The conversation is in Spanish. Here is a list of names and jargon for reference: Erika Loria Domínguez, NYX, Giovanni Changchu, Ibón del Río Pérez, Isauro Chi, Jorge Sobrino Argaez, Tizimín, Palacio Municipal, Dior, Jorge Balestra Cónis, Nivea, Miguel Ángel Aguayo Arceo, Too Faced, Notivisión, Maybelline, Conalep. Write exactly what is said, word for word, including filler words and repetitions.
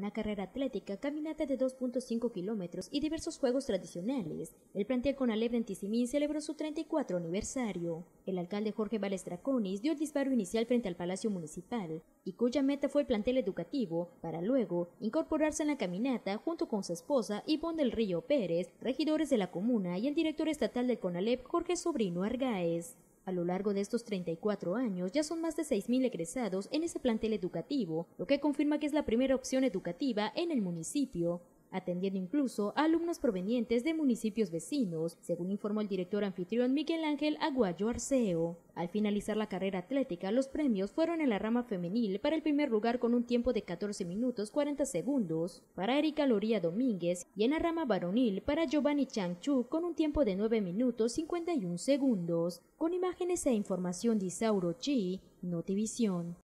una carrera atlética, caminata de dos punto cinco kilómetros y diversos juegos tradicionales, el plantel Conalep en Tizimín celebró su treinta y cuatro aniversario. El alcalde Jorge Balestra Cónis dio el disparo inicial frente al Palacio Municipal, y cuya meta fue el plantel educativo, para luego incorporarse en la caminata junto con su esposa Ibón del Río Pérez, regidores de la comuna y el director estatal del Conalep Jorge Sobrino Argaez. A lo largo de estos treinta y cuatro años ya son más de seis mil egresados en ese plantel educativo, lo que confirma que es la primera opción educativa en el municipio, atendiendo incluso a alumnos provenientes de municipios vecinos, según informó el director anfitrión Miguel Ángel Aguayo Arceo. Al finalizar la carrera atlética, los premios fueron en la rama femenil para el primer lugar con un tiempo de catorce minutos cuarenta segundos para Erika Loria Domínguez y en la rama varonil para Giovanni Changchu con un tiempo de nueve minutos cincuenta y un segundos. Con imágenes e información de Isauro Chi, Notivisión.